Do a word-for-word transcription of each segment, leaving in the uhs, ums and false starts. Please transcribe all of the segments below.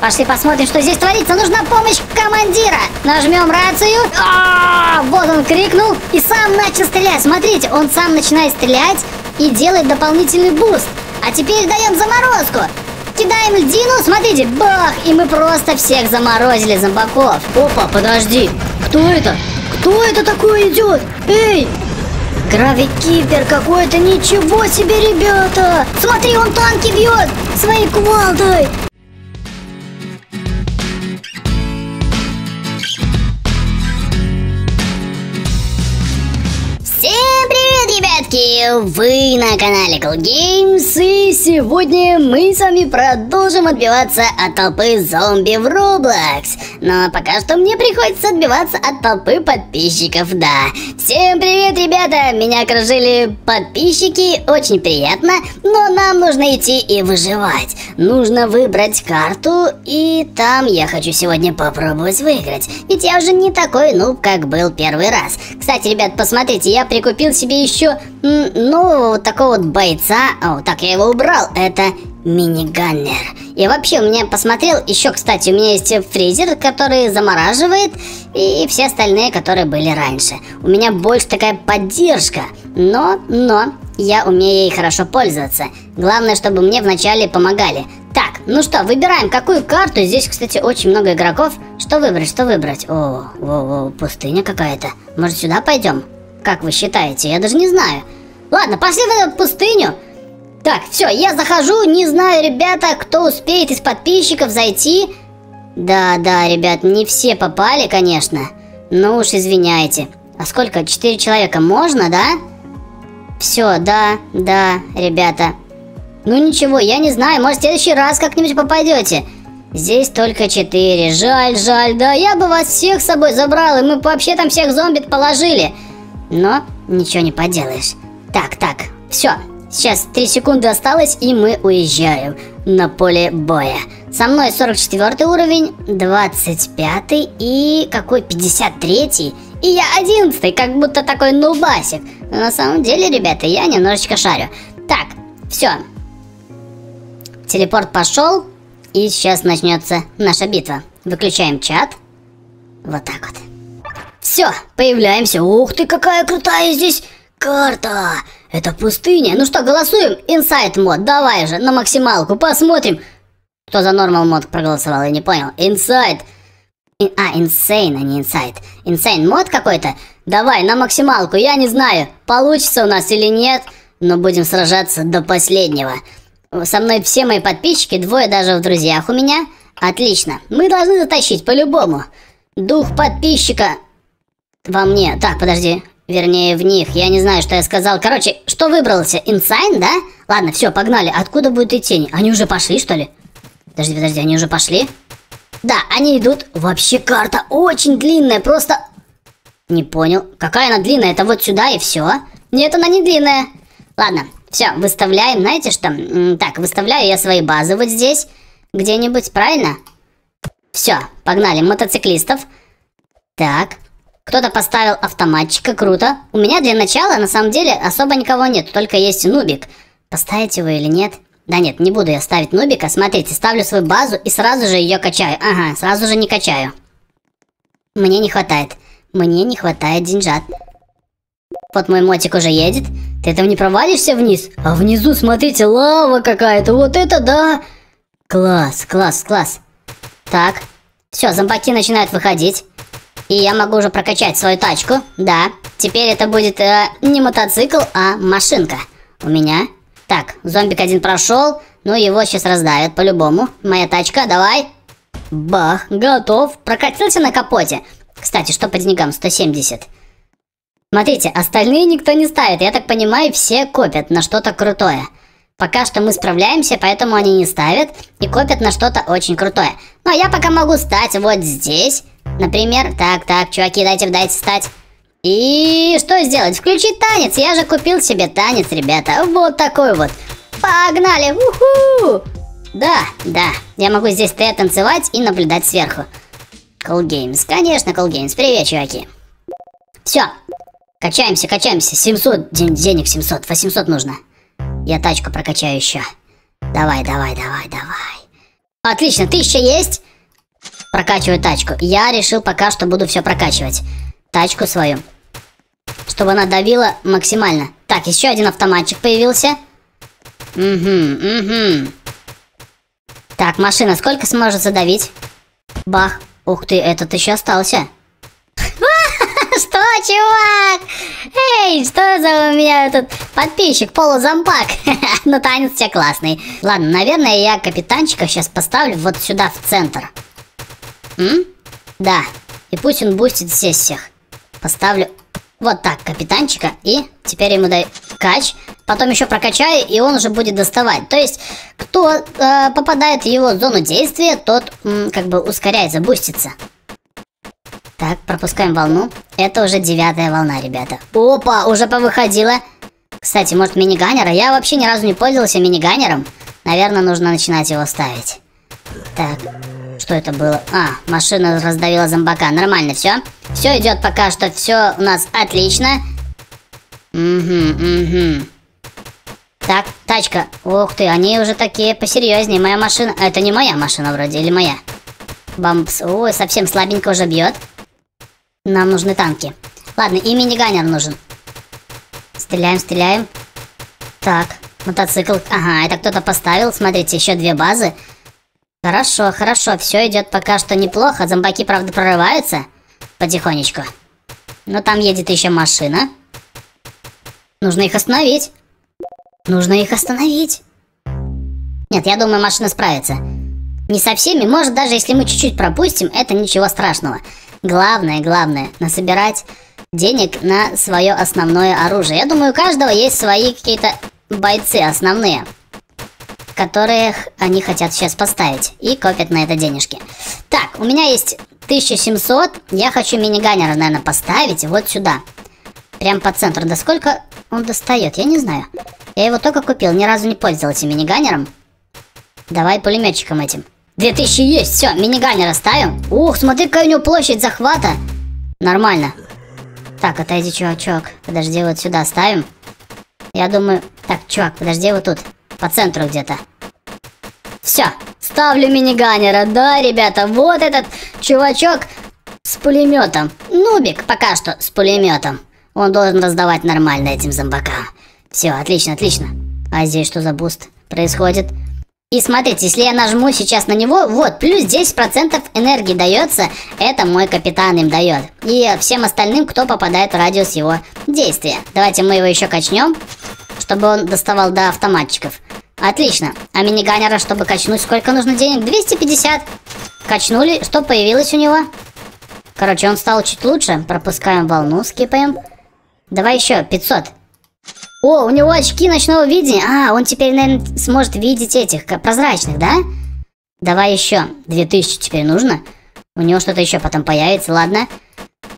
Пошли посмотрим, что здесь творится. Нужна помощь командира. Нажмем рацию. А-а-а! Вот он крикнул и сам начал стрелять. Смотрите, он сам начинает стрелять и делает дополнительный буст. А теперь даем заморозку. Кидаем льдину, смотрите, бах, и мы просто всех заморозили, зомбаков. Опа, подожди, кто это? Кто это такое идет? Эй! Гравикипер какой-то, ничего себе, ребята! Смотри, он танки бьет своей кувалдой! Вы на канале Cool Games, и сегодня мы с вами продолжим отбиваться от толпы зомби в Roblox. Но пока что мне приходится отбиваться от толпы подписчиков, да. Всем привет, ребята! Меня окружили подписчики, очень приятно, но нам нужно идти и выживать. Нужно выбрать карту, и там я хочу сегодня попробовать выиграть. Ведь я уже не такой нуб, как был первый раз. Кстати, ребят, посмотрите, я прикупил себе еще... Ну, вот такого вот бойца. О, так, я его убрал. Это миниганнер. И вообще, у меня посмотрел. Еще, кстати, у меня есть фризер, который замораживает. И все остальные, которые были раньше. У меня больше такая поддержка. Но, но, я умею ей хорошо пользоваться. Главное, чтобы мне вначале помогали. Так, ну что, выбираем какую карту. Здесь, кстати, очень много игроков. Что выбрать, что выбрать? О, о, о, пустыня какая-то. Может, сюда пойдем? Как вы считаете? Я даже не знаю. Ладно, пошли в эту пустыню. Так, все, я захожу. Не знаю, ребята, кто успеет из подписчиков зайти. Да-да, ребят, не все попали, конечно. Ну уж извиняйте. А сколько? Четыре человека можно, да? Все, да, да, ребята. Ну ничего, я не знаю. Может, в следующий раз как-нибудь попадете. Здесь только четыре. Жаль, жаль, да. Я бы вас всех с собой забрал, и мы вообще там всех зомби положили. Но ничего не поделаешь. Так, так, все. Сейчас три секунды осталось, и мы уезжаем на поле боя. Со мной сорок четвёртый уровень, двадцать пятый и какой пятьдесят третий. И я одиннадцатый, как будто такой нубасик. Но на самом деле, ребята, я немножечко шарю. Так, все. Телепорт пошел, и сейчас начнется наша битва. Выключаем чат. Вот так вот. Все, появляемся. Ух ты, какая крутая здесь карта. Это пустыня. Ну что, голосуем? Инсайд мод. Давай же, на максималку. Посмотрим. Кто за нормал мод проголосовал, я не понял. Инсайд. In... А, инсейн, а не инсайд. Инсейн мод какой-то? Давай, на максималку. Я не знаю, получится у нас или нет. Но будем сражаться до последнего. Со мной все мои подписчики. Двое даже в друзьях у меня. Отлично. Мы должны затащить по-любому. Дух подписчика... Во мне. Так, подожди. Вернее, в них. Я не знаю, что я сказал. Короче, что выбрался? Инсайн, да? Ладно, все, погнали. Откуда будут идти они? Они уже пошли, что ли? Подожди, подожди, они уже пошли? Да, они идут. Вообще карта очень длинная, просто... Не понял. Какая она длинная? Это вот сюда и все? Нет, она не длинная. Ладно, все, выставляем. Знаете что? Так, выставляю я свои базы вот здесь. Где-нибудь, правильно? Все, погнали. Мотоциклистов. Так... Кто-то поставил автоматчика, круто. У меня для начала, на самом деле, особо никого нет, только есть нубик. Поставить его или нет? Да нет, не буду я ставить нубика. Смотрите, ставлю свою базу и сразу же ее качаю. Ага, сразу же не качаю. Мне не хватает. Мне не хватает деньжат. Вот мой мотик уже едет. Ты там не провалишься вниз? А внизу, смотрите, лава какая-то. Вот это да! Класс, класс, класс. Так, все, зомбаки начинают выходить. И я могу уже прокачать свою тачку. Да, теперь это будет э, не мотоцикл, а машинка. У меня. Так, зомбик один прошел. Ну, его сейчас раздавят по-любому. Моя тачка, давай. Бах, готов. Прокатился на капоте. Кстати, что по деньгам? сто семьдесят. Смотрите, остальные никто не ставит. Я так понимаю, все копят на что-то крутое. Пока что мы справляемся, поэтому они не ставят. И копят на что-то очень крутое. Но я пока могу стать вот здесь. Например, так, так, чуваки, дайте, дайте встать. И что сделать? Включить танец. Я же купил себе танец, ребята. Вот такой вот. Погнали. Уху! Да, да. Я могу здесь стоять, танцевать и наблюдать сверху. Cool Games. Конечно, Cool Games. Привет, чуваки. Все. Качаемся, качаемся. семьсот ден денег, семьсот. восемьсот нужно. Я тачку прокачаю еще. Давай, давай, давай, давай. Отлично, тысяча есть. Прокачиваю тачку. Я решил пока что буду все прокачивать. Тачку свою. Чтобы она давила максимально. Так, еще один автоматчик появился. Угу, угу. Так, машина сколько сможет задавить? Бах. Ух ты, этот еще остался. Что, чувак? Эй, что за у меня этот подписчик, полузомбак? Ну, танец у тебя классный. Ладно, наверное, я капитанчика сейчас поставлю вот сюда, в центр. М? Да. И пусть он бустит здесь всех. Поставлю вот так капитанчика. И теперь ему даю кач. Потом еще прокачаю, и он уже будет доставать. То есть, кто э, попадает в его зону действия, тот м, как бы ускоряется, бустится. Так, пропускаем волну. Это уже девятая волна, ребята. Опа, уже повыходила. Кстати, может, миниганера? Я вообще ни разу не пользовался миниганером. Наверное, нужно начинать его ставить. Так, что это было? А, машина раздавила зомбака. Нормально, все. Все идет пока что, все у нас отлично. Угу, угу. Так, тачка. Ух ты, они уже такие посерьезнее. Моя машина... Это не моя машина вроде, или моя? Бампс. Ой, совсем слабенько уже бьет. Нам нужны танки. Ладно, и миниганер нужен. Стреляем, стреляем. Так, мотоцикл. Ага, это кто-то поставил. Смотрите, еще две базы. Хорошо, хорошо. Все идет пока что неплохо. Зомбаки, правда, прорываются потихонечку. Но там едет еще машина. Нужно их остановить. Нужно их остановить. Нет, я думаю, машина справится. Не со всеми. Может, даже если мы чуть-чуть пропустим, это ничего страшного. Главное, главное, насобирать денег на свое основное оружие. Я думаю, у каждого есть свои какие-то бойцы основные, которых они хотят сейчас поставить. И копят на это денежки. Так, у меня есть тысяча семьсот. Я хочу миниганера, наверное, поставить вот сюда. Прям по центру. Да сколько он достает, я не знаю. Я его только купил, ни разу не пользовался миниганером. Давай пулеметчиком этим. две тысячи есть, все, миниганера ставим. Ух, смотри, какая у него площадь захвата. Нормально. Так, отойди, чувак, чувак. Подожди, вот сюда ставим. Я думаю... Так, чувак, подожди, вот тут. По центру где-то. Все, ставлю миниганера. Да, ребята, вот этот чувачок с пулеметом. Нубик пока что с пулеметом. Он должен раздавать нормально этим зомбакам. Все, отлично, отлично. А здесь что за буст происходит? И смотрите, если я нажму сейчас на него, вот, плюс десять процентов энергии дается, это мой капитан им дает. И всем остальным, кто попадает в радиус его действия. Давайте мы его еще качнем, чтобы он доставал до автоматчиков. Отлично. А миниганера, чтобы качнуть, сколько нужно денег? двести пятьдесят. Качнули. Что появилось у него? Короче, он стал чуть лучше. Пропускаем волну, скипаем. Давай еще пятьсот. О, у него очки ночного видения. А, он теперь, наверное, сможет видеть этих прозрачных, да? Давай еще. две тысячи теперь нужно. У него что-то еще потом появится, ладно.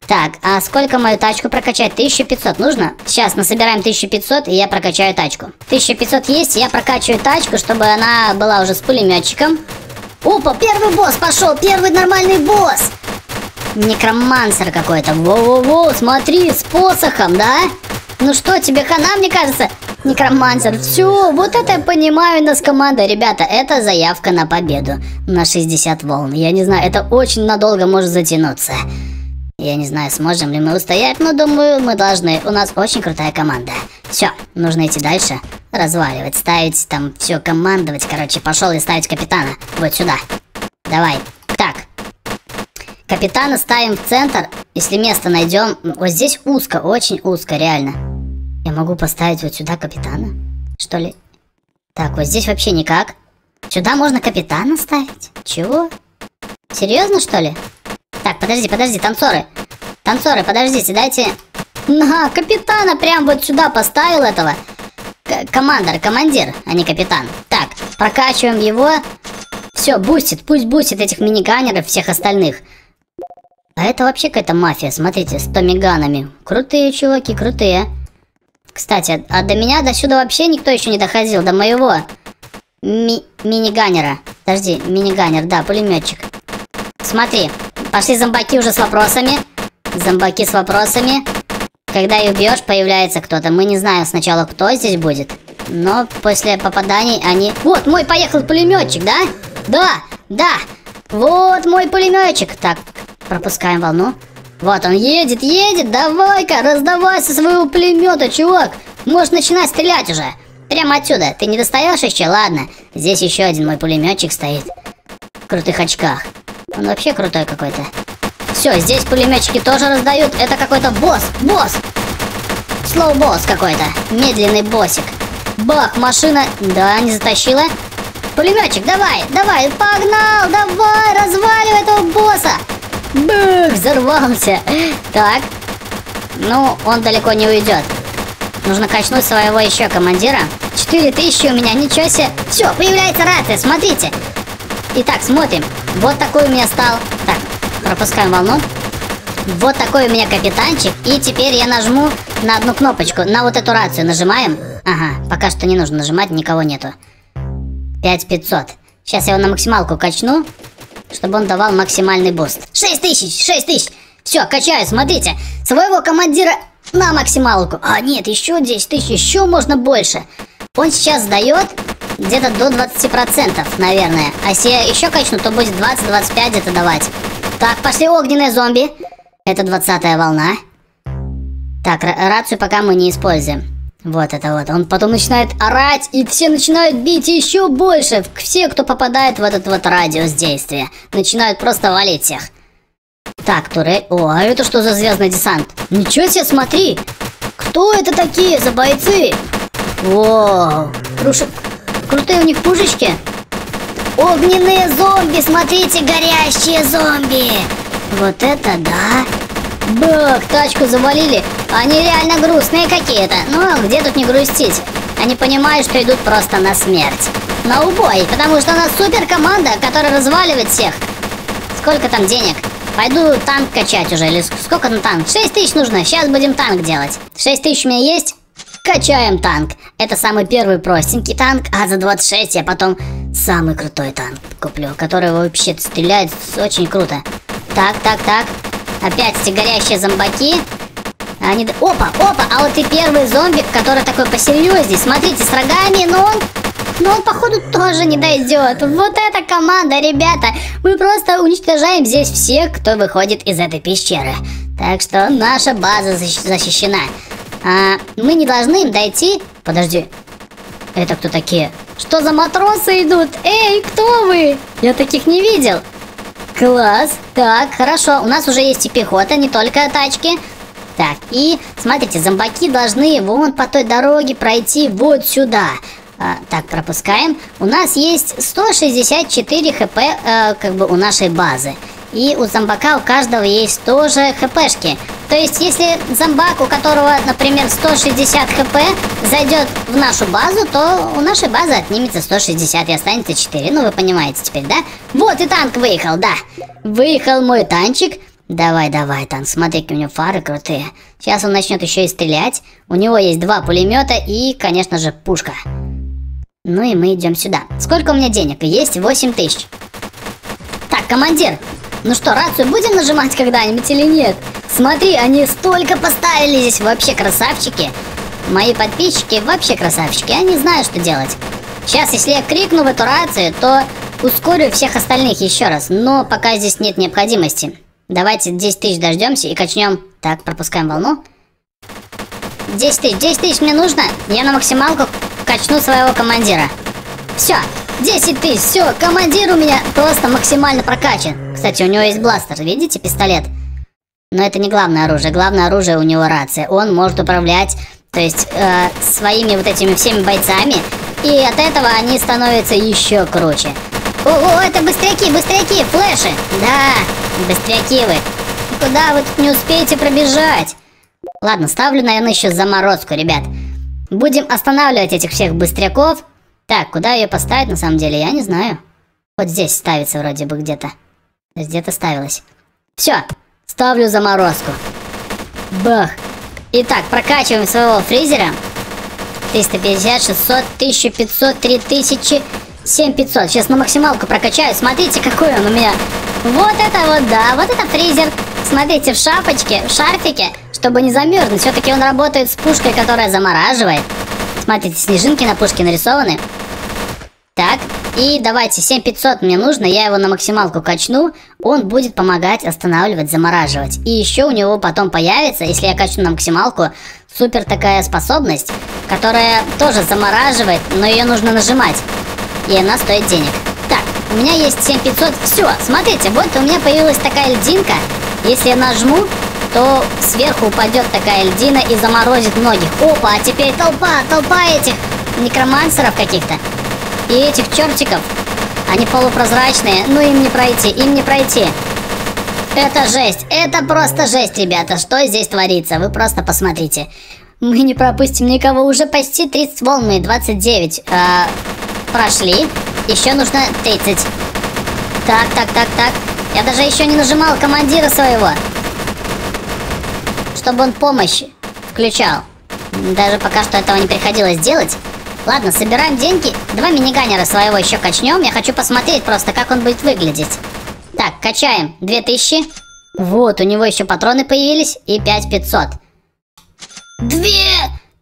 Так, а сколько мою тачку прокачать? тысяча пятьсот нужно? Сейчас мы собираем тысячу пятьсот, и я прокачаю тачку. тысяча пятьсот есть, я прокачиваю тачку, чтобы она была уже с пулеметчиком. Опа, первый босс пошел, первый нормальный босс. Некромансер какой-то. Воу-воу-воу, смотри, с посохом, да? Ну что, тебе хана, мне кажется, некромансер. Все, вот это я понимаю, у нас команда. Ребята, это заявка на победу. На шестьдесят волн. Я не знаю, это очень надолго может затянуться. Я не знаю, сможем ли мы устоять, но думаю, мы должны. У нас очень крутая команда. Все, нужно идти дальше. Разваливать, ставить, там, все командовать. Короче, пошел и ставить капитана. Вот сюда. Давай. Так. Капитана ставим в центр. Если место найдем. Вот здесь узко, очень узко, реально. Я могу поставить вот сюда капитана, что ли? Так, вот здесь вообще никак. Сюда можно капитана ставить? Чего? Серьезно, что ли? Так, подожди, подожди, танцоры. Танцоры, подождите, дайте... На, капитана прям вот сюда поставил этого. Командор, командир, а не капитан. Так, прокачиваем его. Все, бустит, пусть бустит этих миниганеров, всех остальных. А это вообще какая-то мафия, смотрите, с томиганами. Крутые чуваки, крутые. Кстати, а до меня до сюда вообще никто еще не доходил, до моего ми миниганера. Подожди, миниганер, да, пулеметчик. Смотри, пошли зомбаки уже с вопросами. Зомбаки с вопросами. Когда их бьешь, появляется кто-то. Мы не знаем сначала, кто здесь будет. Но после попаданий они... Вот, мой поехал пулеметчик, да? Да, Да, вот мой пулеметчик. Так, пропускаем волну. Вот он едет, едет. Давай-ка, раздавай со своего пулемета, чувак. Можешь начинать стрелять уже. Прямо отсюда. Ты не достаешь еще? Ладно. Здесь еще один мой пулеметчик стоит. В крутых очках. Он вообще крутой какой-то. Все, здесь пулеметчики тоже раздают. Это какой-то босс. Босс. Слоу-босс какой-то. Медленный боссик. Бах, машина. Да, не затащила. Пулеметчик, давай, давай. Погнал, давай, разваливай этого босса. Бах, взорвался. Так. Ну, он далеко не уйдет. Нужно качнуть своего еще командира. четыре тысячи у меня, ничего себе. Все, появляется рация, смотрите. Итак, смотрим. Вот такой у меня стал. Так, пропускаем волну. Вот такой у меня капитанчик. И теперь я нажму на одну кнопочку. На вот эту рацию нажимаем. Ага, пока что не нужно нажимать, никого нету. пять тысяч пятьсот. Сейчас я его на максималку качну, чтобы он давал максимальный буст. шесть тысяч, шесть тысяч. Все, качаю, смотрите. Своего командира... На максималку. А, нет, еще десять тысяч, еще можно больше. Он сейчас дает где-то до двадцати процентов, наверное. А если я еще качну, то будет двадцать-двадцать пять где-то давать. Так, пошли огненные зомби. Это двадцатая волна. Так, рацию пока мы не используем. Вот это вот. Он потом начинает орать, и все начинают бить еще больше. Все, кто попадает в этот вот радиус действия, начинают просто валить всех. Так, турель. О, а это что за звездный десант? Ничего себе, смотри. Кто это такие за бойцы? Воу. Круши... Крутые у них пушечки. Огненные зомби, смотрите, горящие зомби. Вот это да. Бах, тачку завалили. Они реально грустные какие-то. Ну, а где тут не грустить? Они понимают, что идут просто на смерть. На убой, потому что у нас супер команда, которая разваливает всех. Сколько там денег? Пойду танк качать уже, или сколько на танк? шесть тысяч нужно, сейчас будем танк делать. шесть тысяч у меня есть, качаем танк. Это самый первый простенький танк, а за двадцать шесть я потом самый крутой танк куплю, который вообще стреляет очень круто. Так, так, так, опять эти горящие зомбаки. Они... Опа, опа, а вот и первый зомбик, который такой посерьезнее. Смотрите, с рогами, но он... Но он, походу, тоже не дойдет. Вот эта команда, ребята. Мы просто уничтожаем здесь всех, кто выходит из этой пещеры. Так что наша база защищена. А, мы не должны им дойти... Подожди. Это кто такие? Что за матросы идут? Эй, кто вы? Я таких не видел. Класс. Так, хорошо. У нас уже есть и пехота, не только тачки. Так, и смотрите, зомбаки должны вон по той дороге пройти вот сюда. А, так, пропускаем. У нас есть сто шестьдесят четыре хп, э, как бы у нашей базы. И у зомбака у каждого есть тоже хпшки. То есть, если зомбак, у которого, например, сто шестьдесят хп, зайдет в нашу базу, то у нашей базы отнимется сто шестьдесят и останется четыре. Ну, вы понимаете теперь, да? Вот и танк выехал, да. Выехал мой танчик. Давай, давай, танк, смотри, у него фары крутые. Сейчас он начнет еще и стрелять. У него есть два пулемета и, конечно же, пушка. Ну и мы идем сюда. Сколько у меня денег? Есть восемь тысяч. Так, командир, ну что, рацию будем нажимать когда-нибудь или нет? Смотри, они столько поставили здесь, вообще красавчики. Мои подписчики вообще красавчики, они знают, что делать. Сейчас, если я крикну в эту рацию, то ускорю всех остальных еще раз. Но пока здесь нет необходимости. Давайте десять тысяч дождемся и качнем. Так, пропускаем волну. десять тысяч, десять тысяч мне нужно. Я на максималку... Качну своего командира. Все, десять тысяч, все, командир у меня просто максимально прокачан. Кстати, у него есть бластер, видите, пистолет. Но это не главное оружие, главное оружие у него рация. Он может управлять, то есть, э, своими вот этими всеми бойцами. И от этого они становятся еще круче. Ого, это быстряки, быстряки, флеши. Да, быстряки вы. Куда вы тут не успеете пробежать? Ладно, ставлю, наверное, еще заморозку, ребят. Будем останавливать этих всех быстряков. Так, куда ее поставить на самом деле, я не знаю. Вот здесь ставится вроде бы где-то. Где-то ставилась. Все, ставлю заморозку. Бах. Итак, прокачиваем своего фризера. триста пятьдесят, шестьсот, тысяча пятьсот, три тысячи, семь тысяч пятьсот. Сейчас на максималку прокачаю. Смотрите, какой он у меня. Вот это вот, да, вот это фризер. Смотрите, в шапочке, в шарфике. Чтобы не замерзнуть, все-таки он работает с пушкой, которая замораживает. Смотрите, снежинки на пушке нарисованы. Так, И давайте, семь тысяч пятьсот мне нужно, я его на максималку качну. Он будет помогать останавливать, замораживать. И еще у него потом появится, если я качну на максималку, супер такая способность, которая тоже замораживает, но ее нужно нажимать. И она стоит денег. Так, у меня есть семь тысяч пятьсот. Все, смотрите, вот у меня появилась такая льдинка. Если я нажму, то сверху упадет такая льдина и заморозит многих. Опа, а теперь толпа, толпа этих некромансеров каких-то. И этих чертиков. Они полупрозрачные, но им не пройти, им не пройти. Это жесть, это просто жесть, ребята. Что здесь творится? Вы просто посмотрите. Мы не пропустим никого. Уже почти тридцать волн, мы двадцать девять э, прошли. Еще нужно тридцать. Так, так, так, так. Я даже еще не нажимал командира своего, чтобы он помощь включал. Даже пока что этого не приходилось делать. Ладно, собираем деньги. Два миниганера своего еще качнем. Я хочу посмотреть просто, как он будет выглядеть. Так, качаем. две тысячи. Вот, у него еще патроны появились. И пять тысяч пятьсот. Две!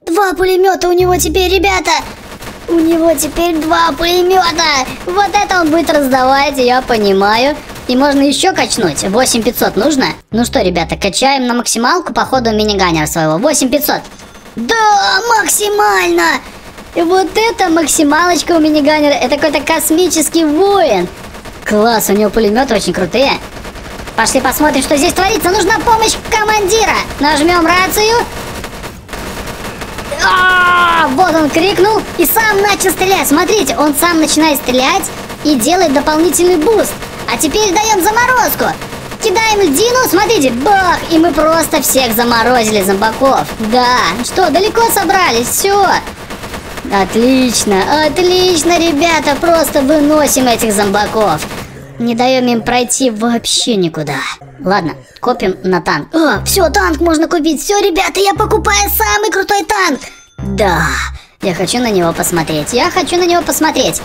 Два пулемета у него теперь, ребята! У него теперь два пулемета! Вот это он будет раздавать, я понимаю. И можно еще качнуть. восемь тысяч пятьсот нужно? Ну что, ребята, качаем на максималку, походу, миниганера своего. восемь тысяч пятьсот. Да, максимально! И вот это максималочка у миниганера. Это какой-то космический воин. Класс, у него пулеметы очень крутые. Пошли посмотрим, что здесь творится. Нужна помощь командира. Нажмем рацию. А-а-а! Вот он крикнул и сам начал стрелять. Смотрите, он сам начинает стрелять и делает дополнительный буст. А теперь даем заморозку. Кидаем льдину, смотрите, бах! И мы просто всех заморозили, зомбаков. Да, что, далеко собрались, все. Отлично, отлично, ребята, просто выносим этих зомбаков. Не даем им пройти вообще никуда. Ладно, копим на танк. О, все, танк можно купить. Все, ребята, я покупаю самый крутой танк. Да, я хочу на него посмотреть. Я хочу на него посмотреть.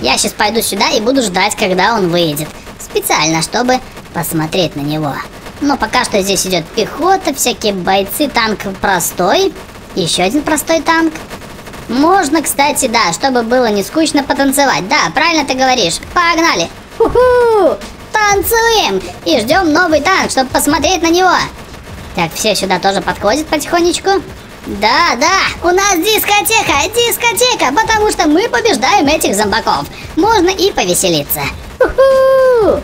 Я сейчас пойду сюда и буду ждать, когда он выйдет. Специально, чтобы посмотреть на него. Но пока что здесь идет пехота, всякие бойцы, танк простой. Еще один простой танк. Можно, кстати, да, чтобы было не скучно потанцевать. Да, правильно ты говоришь. Погнали. Уху! Танцуем! И ждем новый танк, чтобы посмотреть на него. Так, все сюда тоже подходят потихонечку. Да, да, у нас дискотека, дискотека, потому что мы побеждаем этих зомбаков. Можно и повеселиться. Уху!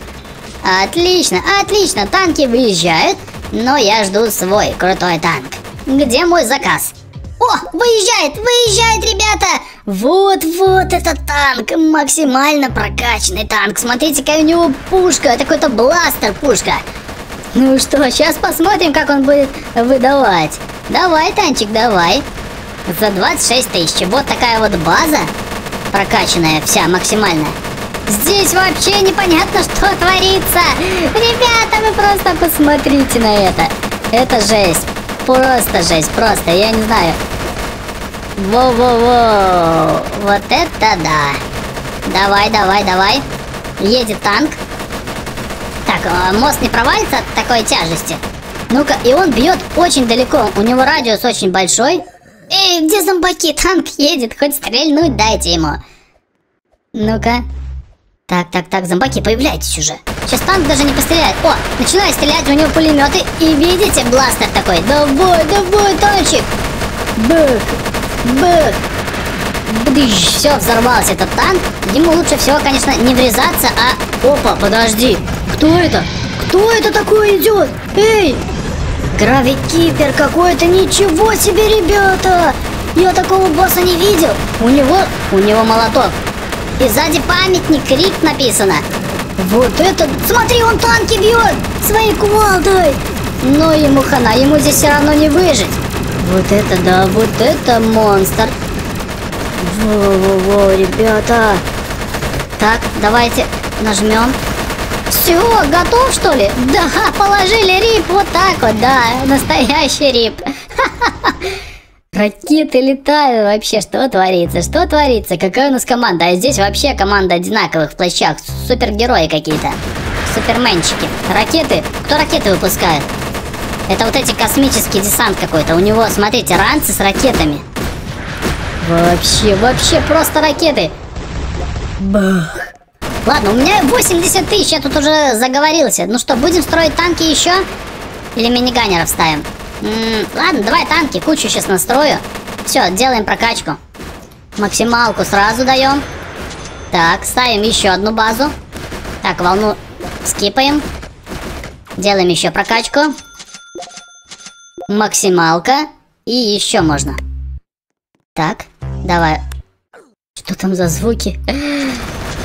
Отлично, отлично, танки выезжают. Но я жду свой крутой танк. Где мой заказ? О, выезжает, выезжает, ребята! Вот, вот этот танк, максимально прокачанный танк. Смотрите, какая у него пушка, такой-то бластер-пушка. Ну что, сейчас посмотрим, как он будет выдавать. Давай, танчик, давай. За двадцать шесть тысяч, вот такая вот база, прокачанная вся максимально. Здесь вообще непонятно, что творится. Ребята, вы просто посмотрите на это. Это жесть. Просто жесть, просто, я не знаю. Воу-воу-воу. Вот это да. Давай, давай, давай. Едет танк. Так, мост не провалится от такой тяжести. Ну-ка, и он бьет очень далеко. У него радиус очень большой. Эй, где зомбаки? Танк едет, хоть стрельнуть дайте ему. Ну-ка. Так, так, так, зомбаки, появляйтесь уже. Сейчас танк даже не постреляет. О, начинаю стрелять, у него пулеметы. И видите, бластер такой. Давай, давай, танчик. Бэк, бэк. Бдыщ. Все, взорвался этот танк. Ему лучше всего, конечно, не врезаться, а... Опа, подожди. Кто это? Кто это такой идет? Эй! Гравикипер какой-то. Ничего себе, ребята. Я такого босса не видел. У него... У него молоток. И сзади памятник, крик написано. Вот это... Смотри, он танки бьет своей кувалдой. Но ему хана, ему здесь все равно не выжить. Вот это да, вот это монстр. Во-во-во, ребята. Так, давайте нажмем. Все, готов что ли? Да, положили рип, вот так вот, да, настоящий рип. Ракеты летают вообще, что творится, что творится, какая у нас команда, а здесь вообще команда одинаковых в плащах, супергерои какие-то, суперменчики, ракеты, кто ракеты выпускает? Это вот эти космический десант какой-то, у него, смотрите, ранцы с ракетами, вообще, вообще просто ракеты, Бах. Ладно, у меня восемьдесят тысяч, я тут уже заговорился. Ну что, будем строить танки еще? Или миниганеров ставим? М-м, ладно, давай танки, кучу сейчас настрою. Все, делаем прокачку. Максималку сразу даем. Так, ставим еще одну базу. Так, волну скипаем. Делаем еще прокачку. Максималка. И еще можно. Так, давай. Что там за звуки?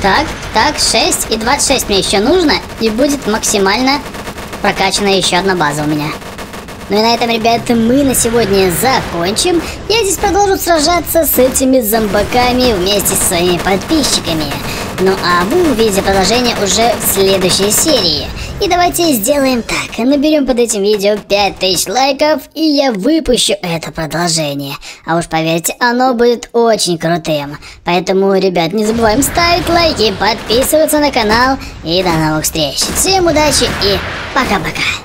Так, так, шесть и двадцать шесть мне еще нужно. И будет максимально прокачана еще одна база у меня. Ну и на этом, ребята, мы на сегодня закончим. Я здесь продолжу сражаться с этими зомбаками вместе со своими подписчиками. Ну а вы увидите продолжение уже в следующей серии. И давайте сделаем так. Наберем под этим видео пять тысяч лайков, и я выпущу это продолжение. А уж поверьте, оно будет очень крутым. Поэтому, ребят, не забываем ставить лайки, подписываться на канал. И до новых встреч. Всем удачи и пока-пока.